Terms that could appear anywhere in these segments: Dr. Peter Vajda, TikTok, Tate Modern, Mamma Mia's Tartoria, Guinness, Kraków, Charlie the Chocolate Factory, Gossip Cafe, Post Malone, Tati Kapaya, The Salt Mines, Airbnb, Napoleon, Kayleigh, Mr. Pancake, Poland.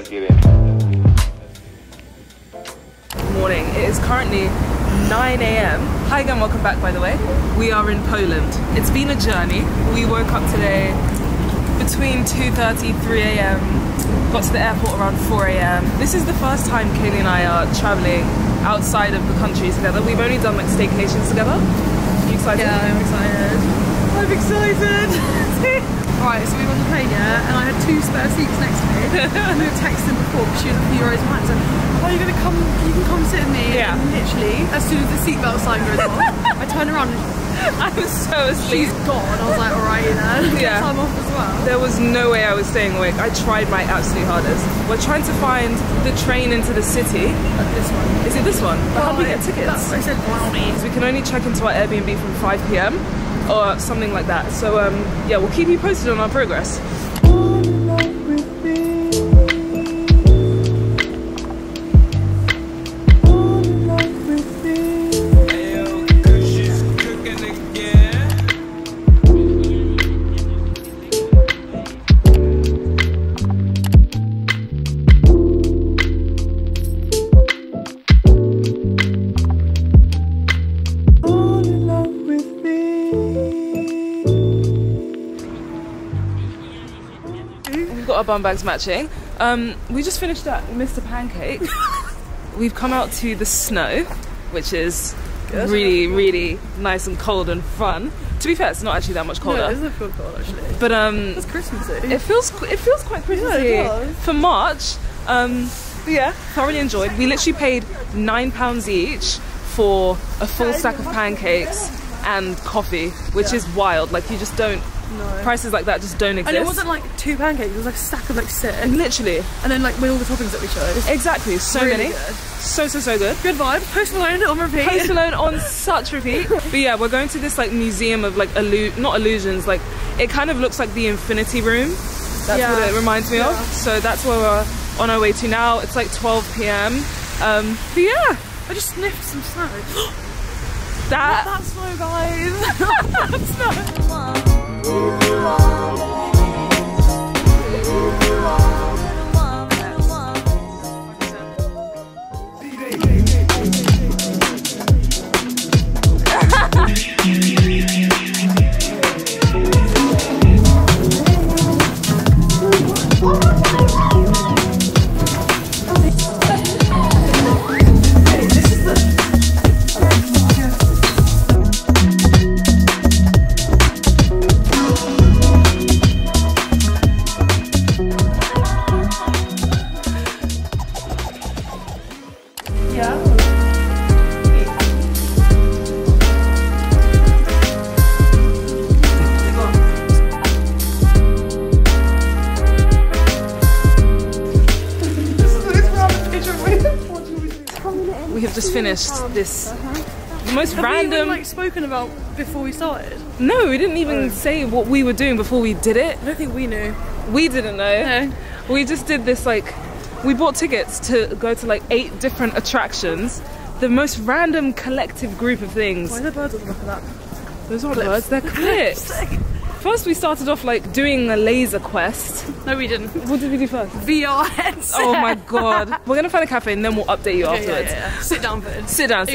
Let's get in. Good morning. It is currently 9 a.m. Hi again, welcome back by the way. We are in Poland. It's been a journey. We woke up today between 2:30 and 3 a.m. Got to the airport around 4 a.m. This is the first time Kayleigh and I are traveling outside of the country together. We've only done like staycations together. Are you excited? Yeah, I'm excited. I'm excited. Right, so we were on the plane, yeah, and I had two spare seats next to me. And we were texting before, she was a few rows behind. So, oh, you're gonna come, you can come sit with me. Yeah. And literally, as soon as the seatbelt sign goes off, I turned around and I was so asleep. She's gone. I was like, alright, you know. Yeah. Time off as well. There was no way I was staying awake. I tried my absolute hardest. We're trying to find the train into the city. This one. Is it this one? How do we get tickets? That's what I said, wow. Because we can only check into our Airbnb from 5 p.m. or something like that. So yeah, we'll keep you posted on our progress. Our bum bags matching. We just finished at Mr. Pancake. We've come out to the snow, which is good. really nice and cold and fun. To be fair, it's not actually that much colder. No, it doesn't feel cold actually. But it's Christmassy. It feels quite Christmassy, yeah, for March. Yeah, thoroughly enjoyed. We literally paid £9 each for a full stack of pancakes and coffee, which is wild. Like, you just don't. No. Prices like that just don't exist. And it wasn't like two pancakes, it was like a stack of like 6. Literally. And then like with all the toppings that we chose. Exactly, so really many. Good. So good. Good vibe. Post Malone on repeat. Post Malone on such repeat. But yeah, we're going to this like museum of like, not illusions, like it kind of looks like the Infinity Room. That's what it reminds me of. So that's where we're on our way to now. It's like 12 p.m. But yeah. I just sniffed some snow. That snow, guys. That's not. Finished this the most random. We even, like, spoken about before we started. No, we didn't even say what we were doing before we did it. I don't think we knew. We didn't know. No. We just did this like we bought tickets to go to like 8 different attractions. The most random collective group of things. Why are there birds on the back of that? Those aren't birds, they're clips. First we started off like doing a laser quest. No we didn't. What did we do first? VR headset. Oh my god. We're gonna find a cafe and then we'll update you afterwards. Yeah. Sit down for it. Sit down.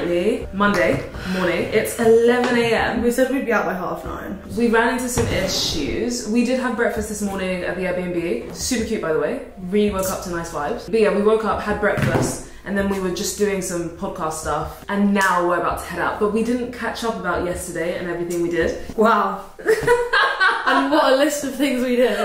currently Monday morning. It's 11 a.m. We said we'd be out by 9:30. We ran into some issues. We did have breakfast this morning at the Airbnb. Super cute, by the way. Really woke up to nice vibes. But yeah, we woke up, had breakfast, and then we were just doing some podcast stuff, and now we're about to head out. But we didn't catch up about yesterday and everything we did. Wow. And what a list of things we did.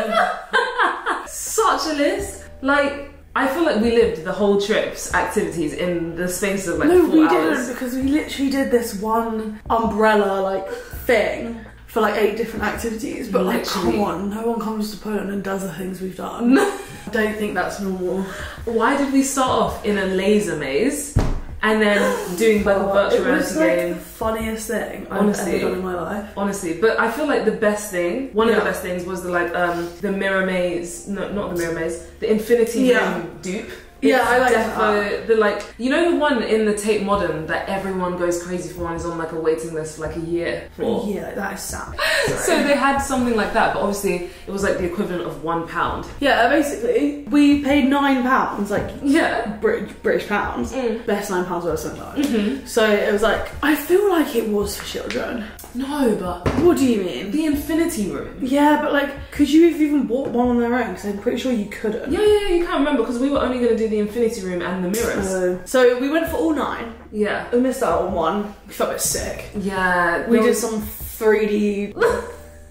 Such a list. Like, I feel like we lived the whole trip's activities in the space of like 4 hours. No, we didn't, because we literally did this one umbrella like thing for like 8 different activities. But literally, like, come on, no one comes to Poland and does the things we've done. I don't think that's normal. Why did we start off in a laser maze and then doing like a virtual reality game? Like, the funniest thing honestly I've ever done in my life. Honestly, but I feel like the best thing, one of the best things was the like the mirror maze, no, not the mirror maze, the infinity room dupe. I like that. The like, you know, the one in the Tate Modern that everyone goes crazy for and is on like a waiting list for like a year for. Yeah, that is sad. So they had something like that, but obviously it was like the equivalent of £1. Yeah, basically we paid £9, like British pounds. Best £9 worth of something. So it was like, I feel like it was for children. No, but what do you mean? The infinity room. Yeah, but like, could you have even bought one on their own? Because I'm pretty sure you couldn't. Yeah, you can't remember because we were only going to do the infinity room and the mirrors. So we went for all 9. Yeah. We missed out on one. We felt a bit sick. Yeah. We did some 3D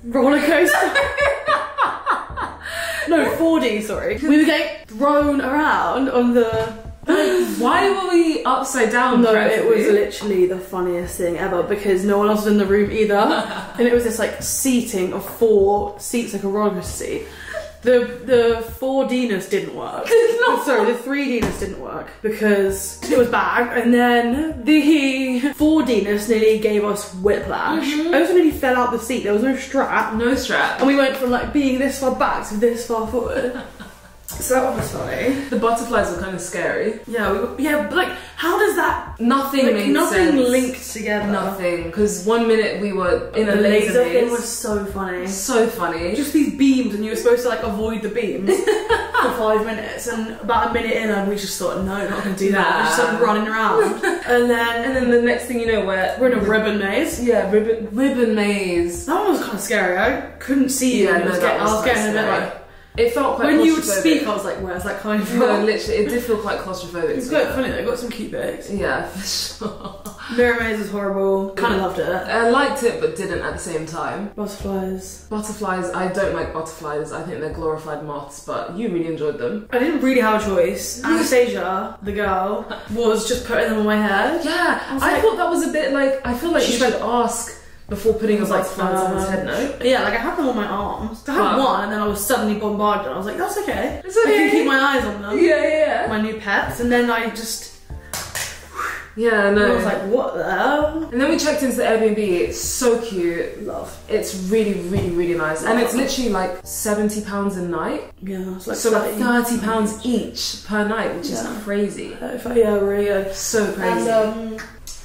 roller coaster. No, 4D, sorry. We were getting thrown around on the... Why were we upside down? No, it was literally the funniest thing ever because no one else was in the room either. And it was this like seating of 4 seats, like a roller coaster seat. The 4D-ness didn't work. Sorry, the 3D-ness didn't work because it was bad. And then the 4D-ness nearly gave us whiplash. I also nearly fell out the seat. There was no strap. No strap. And we went from like being this far back to this far forward. So that was funny. The butterflies were kind of scary. Yeah, but like, how does that... Nothing like, made nothing sense. Nothing linked together. Nothing, because one minute we were in a laser maze. The laser thing was so funny. So funny. Just these beams, and you were supposed to like avoid the beams for 5 minutes, and about a minute in, and we just thought, no, not gonna do that. We just started running around. and then the next thing you know, we're in a ribbon maze. Yeah, ribbon maze. That one was kind of scary. I couldn't see you. I was getting a bit like... It felt quite claustrophobic. When you would speak, I was like, where's that coming from? No, literally, it did feel quite claustrophobic. It was quite funny though, it got some cute bits. Yeah, for sure. Mirror maze was horrible. Kind of loved it. I liked it, but didn't at the same time. Butterflies. Butterflies, I don't like butterflies. I think they're glorified moths, but you really enjoyed them. I didn't really have a choice. Anastasia, the girl, was just putting them on my head. Yeah, I thought that was a bit like, I feel like you should ask before putting his like fans on his head, no? Yeah, like I had them on my arms. I had one and then I was suddenly bombarded and I was like, that's okay. It's okay. I can keep my eyes on them. Yeah. My new pets. And then I just... Yeah, no. And I was like, what the hell? And then we checked into the Airbnb. It's so cute. Love. It's really, really, really nice. And it's literally like £70 a night. Yeah, it's like so like £30 each per night, which is crazy. Yeah, really good. So crazy. And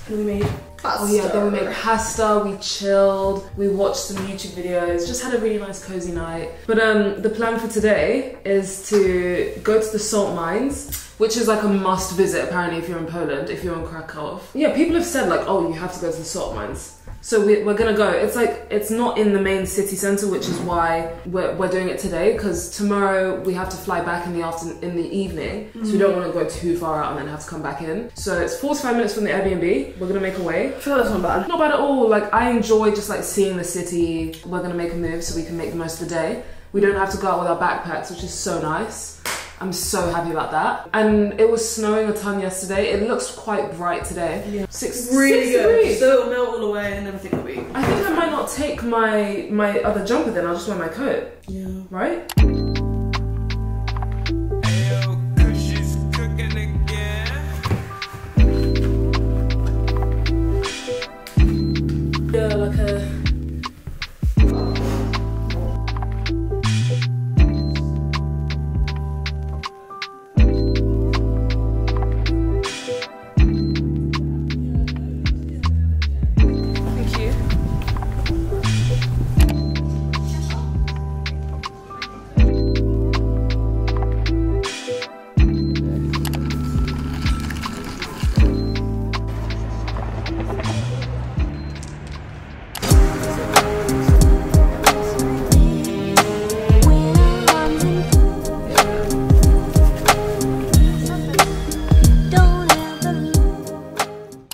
we made... Then we made pasta, we chilled, we watched some YouTube videos, just had a really nice cozy night. But the plan for today is to go to the Salt Mines, which is like a must visit apparently if you're in Poland, if you're in Kraków. Yeah, people have said like, oh, you have to go to the Salt Mines. So we're gonna go. It's like, it's not in the main city centre, which is why we're doing it today, because tomorrow we have to fly back in the evening. So we don't want to go too far out and then have to come back in. So it's 45 minutes from the Airbnb. We're gonna make a way. I feel like that's not bad. Not bad at all. Like, I enjoy just like seeing the city. We're gonna make a move so we can make the most of the day. We don't have to go out with our backpacks, which is so nice. I'm so happy about that. And it was snowing a ton yesterday. It looks quite bright today. Yeah. Really good. So it'll melt all the way and everything will be... I think I might not take my other jumper then. I'll just wear my coat. Yeah. Right? Yeah, like a...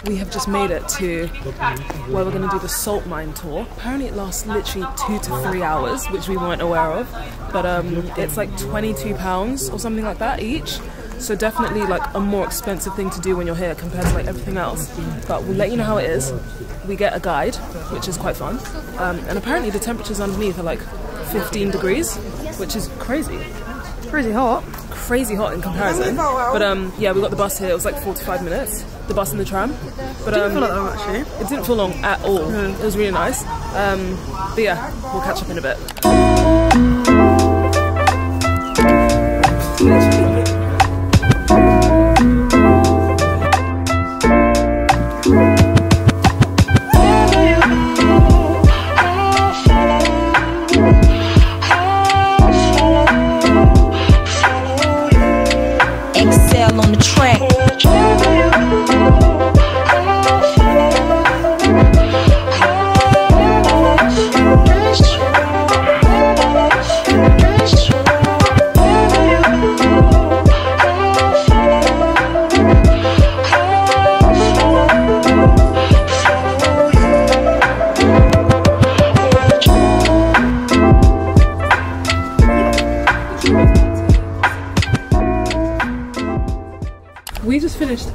We have just made it to where we're going to do the salt mine tour. Apparently it lasts literally 2 to 3 hours, which we weren't aware of, but it's like £22 or something like that each. So definitely like a more expensive thing to do when you're here compared to like everything else. But we'll let you know how it is. We get a guide, which is quite fun. And apparently the temperatures underneath are like 15 degrees, which is crazy. Crazy hot. Crazy hot in comparison. But yeah, we got the bus here. It was like 45 minutes. The bus and the tram. But it didn't feel like that long, actually. It didn't feel long at all. Mm. It was really nice. But yeah, we'll catch up in a bit.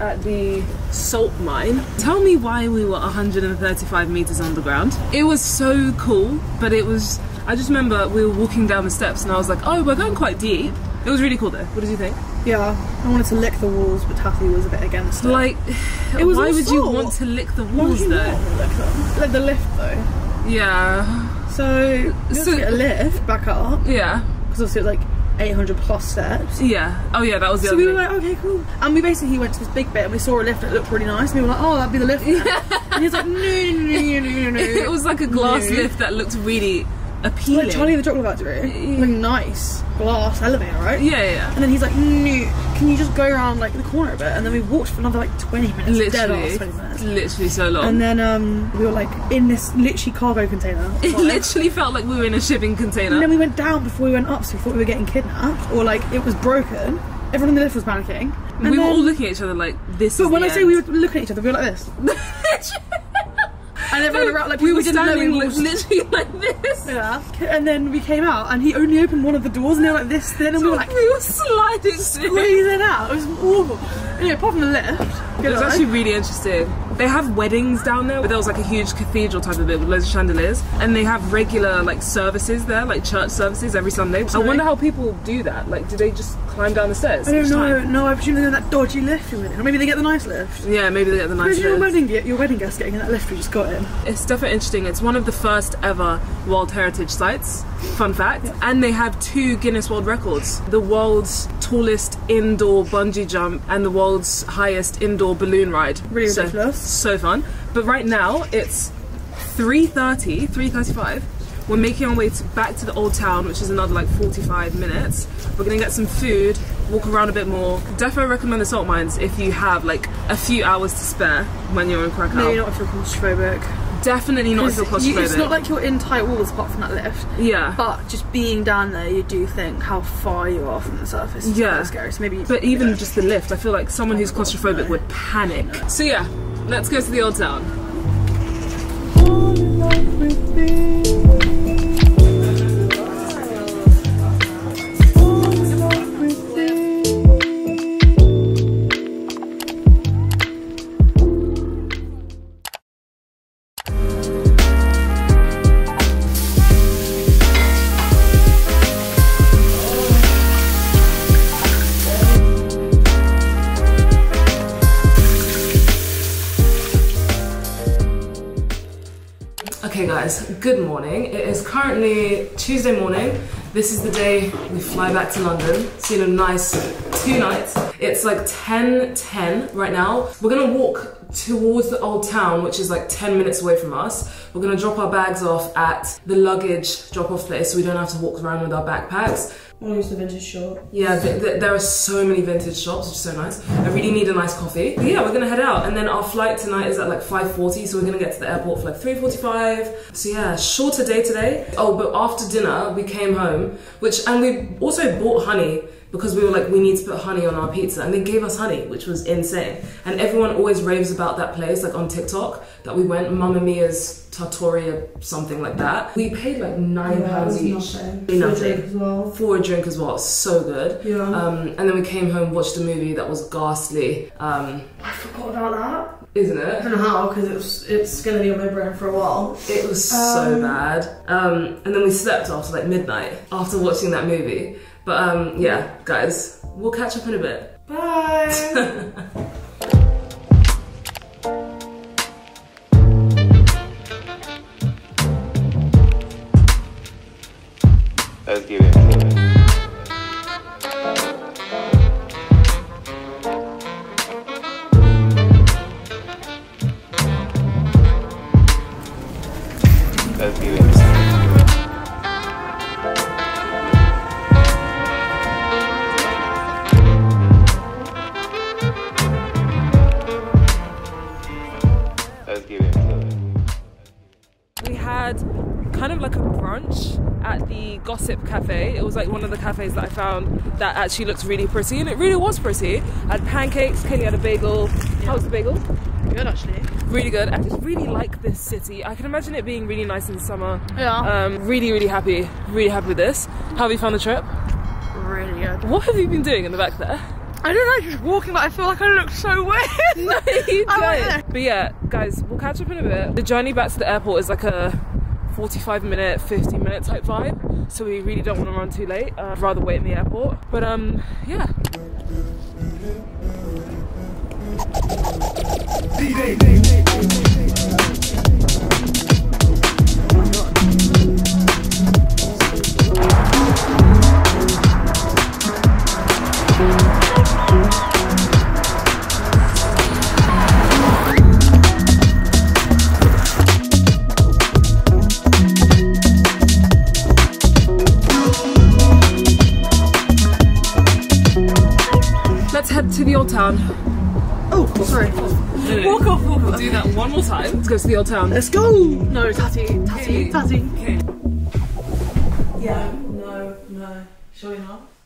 At the salt mine. Tell me why we were 135 meters underground. It was so cool, but it was, I just remember we were walking down the steps and I was like, oh, we're going quite deep. It was really cool though. What did you think? Yeah, I wanted to lick the walls, but Tati was a bit against it. Like, it was why would salt. You want to lick the walls though? Like the lift though. Yeah. So get a lift back up. Yeah. Because obviously it was like 800 plus steps. Yeah. Oh yeah, that was the other thing. So we were like, okay, cool. And we basically went to this big bit and we saw a lift that looked really nice. And we were like, oh, that'd be the lift. Yeah. And he's like, no. It was like a glass lift that looked really appealing. Like Charlie the Chocolate Factory. Yeah. Like nice glass elevator, right? Yeah, yeah. And then he's like, no, can you just go around like the corner a bit? And then we walked for another like 20 minutes. Literally so long. And then we were like in this literally cargo container. It literally felt like we were in a shipping container. And then we went down before we went up, so we thought we were getting kidnapped or like it was broken. Everyone in the lift was panicking. And we were all looking at each other like this. But when I say we were looking at each other, we were like this. And everyone around, like, we were standing literally like this. Yeah. And then we came out, and he only opened one of the doors, and they were like this thin, and we were like, we were squeezing out. It was awful. Anyway, apart from the lift, it was actually really interesting. They have weddings down there, but there was like a huge cathedral type of bit with loads of chandeliers, and they have regular like services there, like church services every Sunday. I wonder how people do that. Like, do they just climb down the stairs? I don't know. No, I presume they're in that dodgy lift. Or maybe they get the nice lift. Yeah, maybe they get the nice lift. Your wedding guest getting in that lift we just got in. It's definitely interesting. It's one of the first ever World Heritage Sites, fun fact. Yeah. And they have 2 Guinness World Records. The world's tallest indoor bungee jump and the world's highest indoor balloon ride. Really ridiculous. So fun. But right now, it's 3:30, 3:35. We're making our way back to the old town, which is another like 45 minutes. We're gonna get some food, walk around a bit more. Definitely recommend the salt mines if you have like a few hours to spare when you're in Krakow. Maybe not if you're claustrophobic. Definitely not so claustrophobic. It's not like you're in tight walls apart from that lift. Yeah. But just being down there, you do think how far you are from the surface. It's kind of scary. So maybe. But even just the lift, I feel like someone who's claustrophobic would panic. No. So yeah, let's go to the old town. All in love with me. Good morning. It is currently Tuesday morning. This is the day we fly back to London. So, you know, nice 2 nights. It's like 10:10 right now. We're gonna walk towards the old town, which is like 10 minutes away from us. We're gonna drop our bags off at the luggage drop-off place so we don't have to walk around with our backpacks. We'll use the vintage shop. Yeah, there are so many vintage shops, which is so nice. I really need a nice coffee. But yeah, we're gonna head out, and then our flight tonight is at like 5:40, so we're gonna get to the airport for like 3:45. So yeah, shorter day today. Oh, but after dinner we came home, and we also bought honey because we were like, we need to put honey on our pizza, and they gave us honey, which was insane. And everyone always raves about that place, like on TikTok, that we went, Mamma Mia's Tartoria, something like that. We paid like £9 each. Nothing. For a drink as well. So good. Yeah. And then we came home, watched a movie that was ghastly. I forgot about that. Isn't it? I don't know how, because it's gonna be on my brain for a while. It was so bad. And then we slept after like midnight after watching that movie. But yeah, guys, we'll catch up in a bit. Bye! Gossip cafe. It was like one of the cafes that I found that actually looked really pretty, and it really was pretty. I had pancakes, Kayleigh had a bagel. Yeah. How was the bagel? Good, actually. Really good. I just really like this city. I can imagine it being really nice in the summer. Yeah. Really happy. Really happy with this. How have you found the trip? Really good. What have you been doing in the back there? I don't know, just walking, but I feel like I look so weird. No, you don't. But yeah, guys, we'll catch up in a bit. The journey back to the airport is like a 45-minute, 50-minute type vibe, so we really don't want to run too late. I'd rather wait in the airport, but yeah. Oh, sorry. Walk off, walk off. We'll do that one more time. Let's go to the old town. Let's go! No, Tati. Okay. Yeah, no. Shall we not?